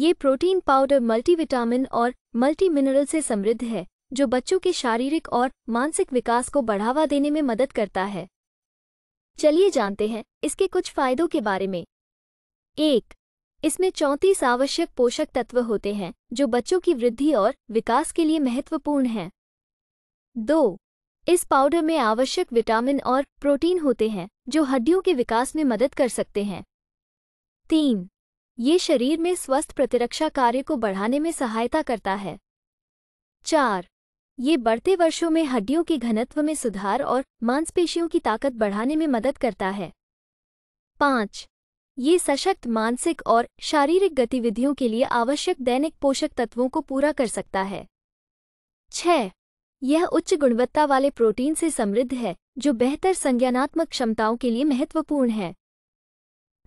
ये protein powder multivitamin और multi mineral से समृद्ध है जो बच्चों के शारीरिक और मानसिक विकास को बढ़ावा देने में मदद करता है। चलिए जानते हैं इसके कुछ फायदों के बारे में। 1. इसमें 34 आवश्यक पोषक तत्व होते हैं जो बच्चों की वृद्धि और विकास के लिए महत्वपूर्ण हैं। 2. इस पाउडर में आवश्यक विटामिन और प्रोटीन होते हैं जो हड्डियों के विकास में मदद कर सकते हैं। 3. ये शरीर में स्वस्थ प्रतिरक्षा कार्य को बढ़ाने में सहायता करता है। 4. ये बढ़ते वर्षों में हड्डियों के घनत्व में सुधार और मांसपेशियों की ताकत बढ़ाने में मदद करता है। 5. ये सशक्त मानसिक और शारीरिक गतिविधियों के लिए आवश्यक दैनिक पोषक तत्वों को पूरा कर सकता है। 6. यह उच्च गुणवत्ता वाले प्रोटीन से समृद्ध है जो बेहतर संज्ञानात्मक क्षमताओं के लिए महत्वपूर्ण है।